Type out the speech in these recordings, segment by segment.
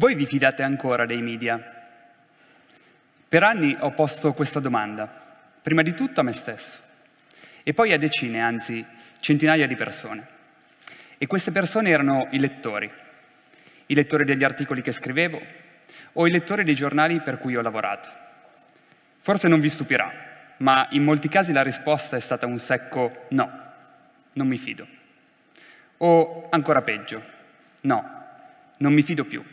Voi vi fidate ancora dei media? Per anni ho posto questa domanda, prima di tutto a me stesso, e poi a decine, anzi centinaia di persone. E queste persone erano i lettori degli articoli che scrivevo o i lettori dei giornali per cui ho lavorato. Forse non vi stupirà, ma in molti casi la risposta è stata un secco no, non mi fido. O ancora peggio, no, non mi fido più.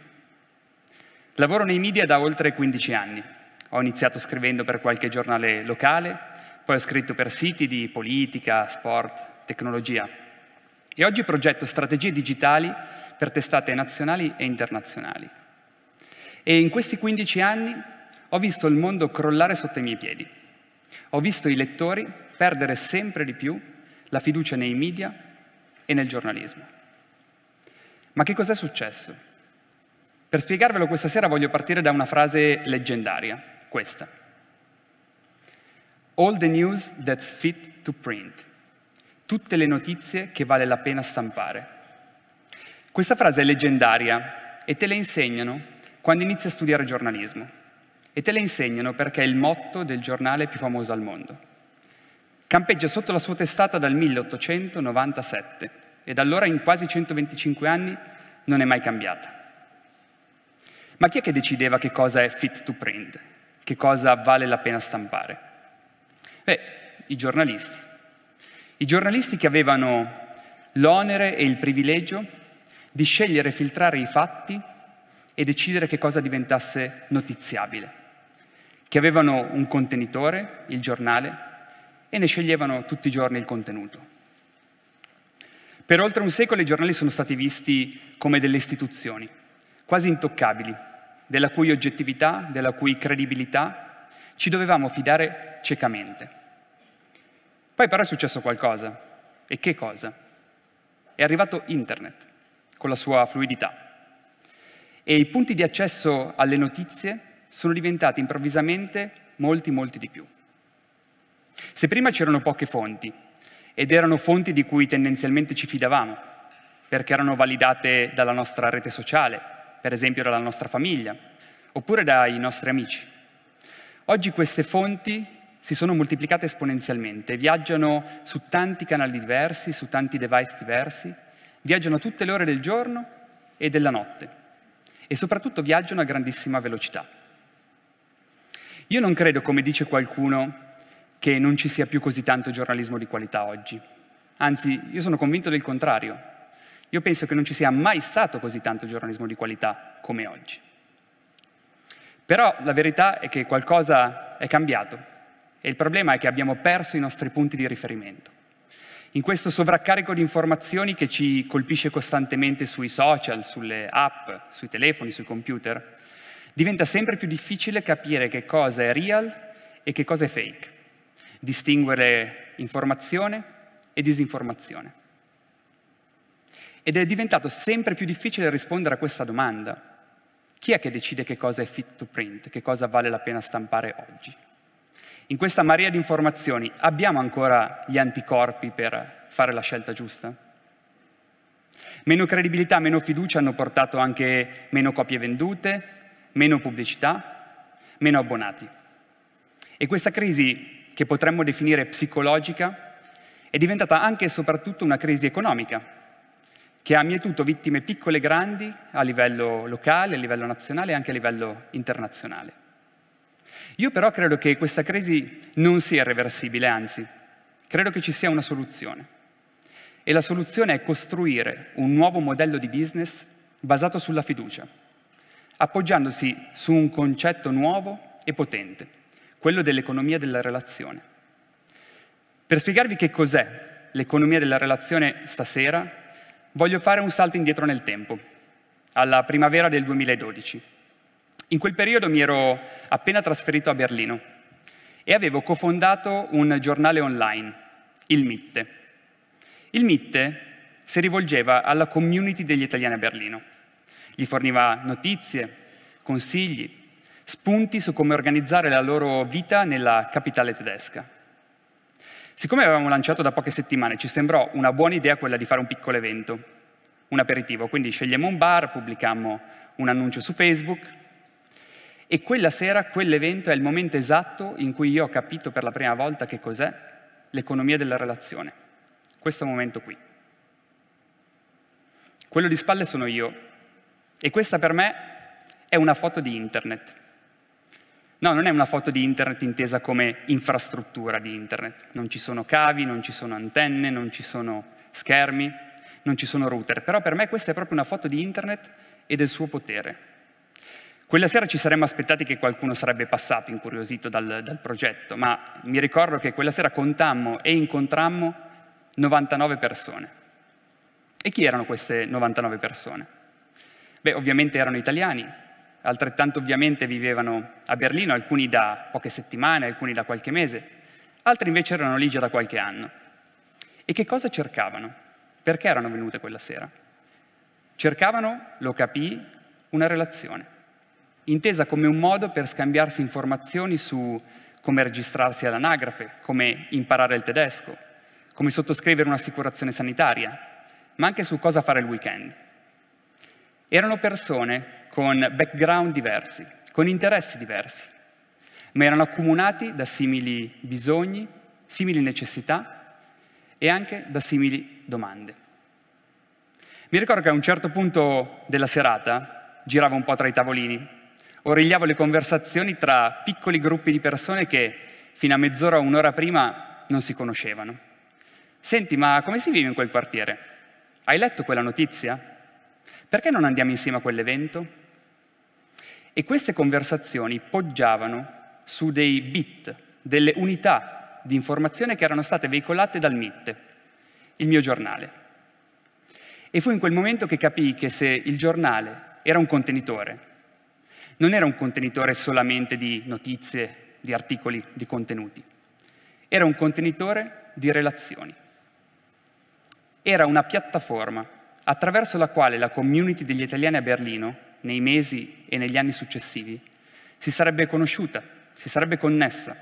Lavoro nei media da oltre 15 anni. Ho iniziato scrivendo per qualche giornale locale, poi ho scritto per siti di politica, sport, tecnologia. E oggi progetto strategie digitali per testate nazionali e internazionali. E in questi 15 anni ho visto il mondo crollare sotto i miei piedi. Ho visto i lettori perdere sempre di più la fiducia nei media e nel giornalismo. Ma che cos'è successo? Per spiegarvelo questa sera voglio partire da una frase leggendaria, questa. All the news that's fit to print. Tutte le notizie che vale la pena stampare. Questa frase è leggendaria e te la insegnano quando inizi a studiare giornalismo. E te la insegnano perché è il motto del giornale più famoso al mondo. Campeggia sotto la sua testata dal 1897 e da allora in quasi 125 anni non è mai cambiata. Ma chi è che decideva che cosa è fit to print? Che cosa vale la pena stampare? Beh, i giornalisti. I giornalisti che avevano l'onere e il privilegio di scegliere e filtrare i fatti e decidere che cosa diventasse notiziabile. Che avevano un contenitore, il giornale, e ne sceglievano tutti i giorni il contenuto. Per oltre un secolo i giornali sono stati visti come delle istituzioni, quasi intoccabili, della cui oggettività, della cui credibilità ci dovevamo fidare ciecamente. Poi però è successo qualcosa. E che cosa? È arrivato Internet, con la sua fluidità. E i punti di accesso alle notizie sono diventati improvvisamente molti di più. Se prima c'erano poche fonti, ed erano fonti di cui tendenzialmente ci fidavamo, perché erano validate dalla nostra rete sociale, per esempio dalla nostra famiglia, oppure dai nostri amici. Oggi queste fonti si sono moltiplicate esponenzialmente, viaggiano su tanti canali diversi, su tanti device diversi, viaggiano tutte le ore del giorno e della notte e soprattutto viaggiano a grandissima velocità. Io non credo, come dice qualcuno, che non ci sia più così tanto giornalismo di qualità oggi. Anzi, io sono convinto del contrario. Io penso che non ci sia mai stato così tanto giornalismo di qualità come oggi. Però la verità è che qualcosa è cambiato e il problema è che abbiamo perso i nostri punti di riferimento. In questo sovraccarico di informazioni che ci colpisce costantemente sui social, sulle app, sui telefoni, sui computer, diventa sempre più difficile capire che cosa è real e che cosa è fake, distinguere informazione e disinformazione. Ed è diventato sempre più difficile rispondere a questa domanda. Chi è che decide che cosa è fit to print, che cosa vale la pena stampare oggi? In questa marea di informazioni abbiamo ancora gli anticorpi per fare la scelta giusta? Meno credibilità, meno fiducia hanno portato anche meno copie vendute, meno pubblicità, meno abbonati. E questa crisi, che potremmo definire psicologica, è diventata anche e soprattutto una crisi economica, che ha mietuto vittime piccole e grandi a livello locale, a livello nazionale e anche a livello internazionale. Io però credo che questa crisi non sia irreversibile, anzi, credo che ci sia una soluzione. E la soluzione è costruire un nuovo modello di business basato sulla fiducia, appoggiandosi su un concetto nuovo e potente, quello dell'economia della relazione. Per spiegarvi che cos'è l'economia della relazione stasera, voglio fare un salto indietro nel tempo, alla primavera del 2012. In quel periodo mi ero appena trasferito a Berlino e avevo cofondato un giornale online, il Mitte. Il Mitte si rivolgeva alla community degli italiani a Berlino. Gli forniva notizie, consigli, spunti su come organizzare la loro vita nella capitale tedesca. Siccome avevamo lanciato da poche settimane, ci sembrò una buona idea quella di fare un piccolo evento, un aperitivo. Quindi scegliemmo un bar, pubblicammo un annuncio su Facebook, e quella sera, quell'evento è il momento esatto in cui io ho capito per la prima volta che cos'è l'economia della relazione. Questo momento qui. Quello di spalle sono io. E questa per me è una foto di internet. No, non è una foto di internet intesa come infrastruttura di internet. Non ci sono cavi, non ci sono antenne, non ci sono schermi, non ci sono router. Però per me questa è proprio una foto di internet e del suo potere. Quella sera ci saremmo aspettati che qualcuno sarebbe passato incuriosito dal progetto, ma mi ricordo che quella sera contammo e incontrammo 99 persone. E chi erano queste 99 persone? Beh, ovviamente erano italiani, altrettanto ovviamente vivevano a Berlino, alcuni da poche settimane, alcuni da qualche mese, altri invece erano lì già da qualche anno. E che cosa cercavano? Perché erano venute quella sera? Cercavano, lo capii, una relazione. Intesa come un modo per scambiarsi informazioni su come registrarsi all'anagrafe, come imparare il tedesco, come sottoscrivere un'assicurazione sanitaria, ma anche su cosa fare il weekend. Erano persone con background diversi, con interessi diversi, ma erano accomunati da simili bisogni, simili necessità e anche da simili domande. Mi ricordo che a un certo punto della serata giravo un po' tra i tavolini, origliavo le conversazioni tra piccoli gruppi di persone che fino a mezz'ora o un'ora prima non si conoscevano. Senti, ma come si vive in quel quartiere? Hai letto quella notizia? Perché non andiamo insieme a quell'evento? E queste conversazioni poggiavano su dei bit, delle unità di informazione che erano state veicolate dal Mitte, il mio giornale. E fu in quel momento che capii che se il giornale era un contenitore, non era un contenitore solamente di notizie, di articoli, di contenuti. Era un contenitore di relazioni. Era una piattaforma attraverso la quale la community degli italiani a Berlino, nei mesi e negli anni successivi, si sarebbe conosciuta, si sarebbe connessa,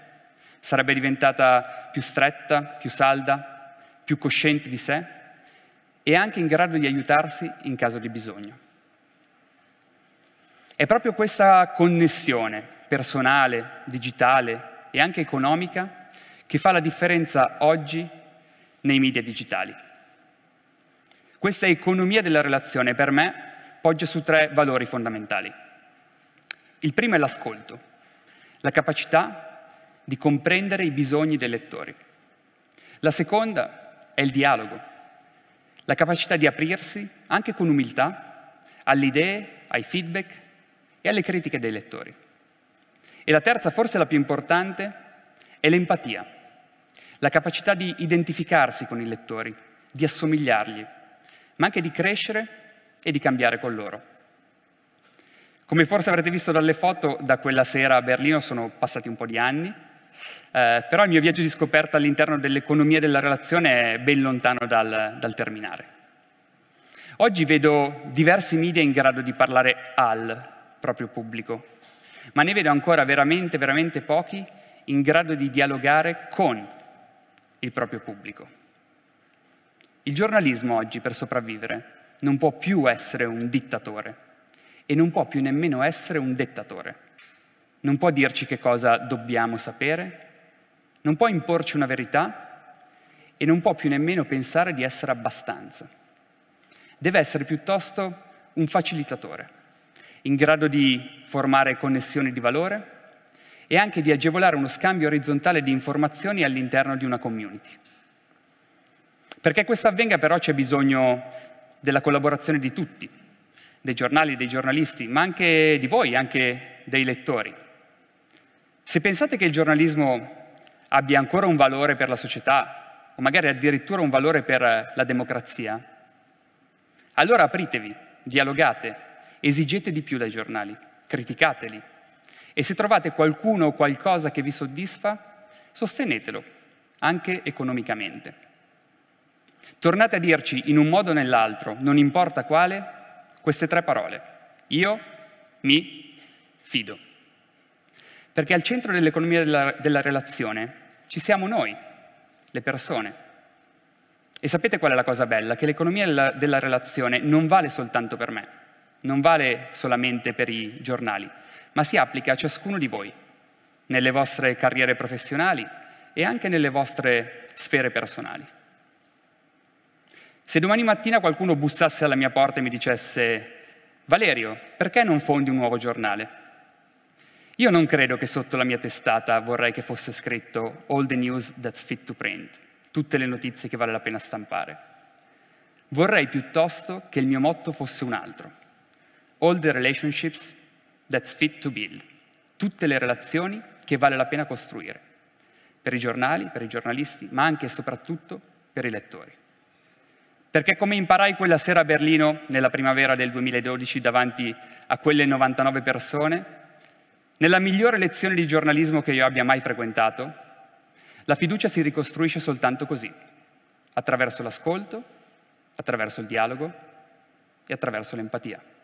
sarebbe diventata più stretta, più salda, più cosciente di sé e anche in grado di aiutarsi in caso di bisogno. È proprio questa connessione personale, digitale e anche economica che fa la differenza oggi nei media digitali. Questa economia della relazione per me poggia su tre valori fondamentali. Il primo è l'ascolto, la capacità di comprendere i bisogni dei lettori. La seconda è il dialogo, la capacità di aprirsi anche con umiltà alle idee, ai feedback, e alle critiche dei lettori. E la terza, forse la più importante, è l'empatia, la capacità di identificarsi con i lettori, di assomigliargli, ma anche di crescere e di cambiare con loro. Come forse avrete visto dalle foto, da quella sera a Berlino sono passati un po' di anni, però il mio viaggio di scoperta all'interno dell'economia della relazione è ben lontano dal terminare. Oggi vedo diversi media in grado di parlare al proprio pubblico, ma ne vedo ancora veramente, veramente pochi in grado di dialogare con il proprio pubblico. Il giornalismo oggi, per sopravvivere, non può più essere un dittatore e non può più nemmeno essere un dettatore. Non può dirci che cosa dobbiamo sapere, non può imporci una verità e non può più nemmeno pensare di essere abbastanza. Deve essere piuttosto un facilitatore, in grado di formare connessioni di valore e anche di agevolare uno scambio orizzontale di informazioni all'interno di una community. Perché questo avvenga però c'è bisogno della collaborazione di tutti, dei giornali, dei giornalisti, ma anche di voi, anche dei lettori. Se pensate che il giornalismo abbia ancora un valore per la società, o magari addirittura un valore per la democrazia, allora apritevi, dialogate, esigete di più dai giornali, criticateli. E se trovate qualcuno o qualcosa che vi soddisfa, sostenetelo, anche economicamente. Tornate a dirci, in un modo o nell'altro, non importa quale, queste tre parole. Io mi fido. Perché al centro dell'economia della relazione ci siamo noi, le persone. E sapete qual è la cosa bella? Che l'economia della relazione non vale soltanto per me. non vale solamente per i giornali, ma si applica a ciascuno di voi, nelle vostre carriere professionali e anche nelle vostre sfere personali. Se domani mattina qualcuno bussasse alla mia porta e mi dicesse «Valerio, perché non fondi un nuovo giornale?» Io non credo che sotto la mia testata vorrei che fosse scritto «All the news that's fit to print», tutte le notizie che vale la pena stampare. Vorrei piuttosto che il mio motto fosse un altro, «All the relationships that's fit to build», tutte le relazioni che vale la pena costruire, per i giornali, per i giornalisti, ma anche e soprattutto per i lettori. Perché come imparai quella sera a Berlino, nella primavera del 2012, davanti a quelle 99 persone, nella migliore lezione di giornalismo che io abbia mai frequentato, la fiducia si ricostruisce soltanto così, attraverso l'ascolto, attraverso il dialogo e attraverso l'empatia.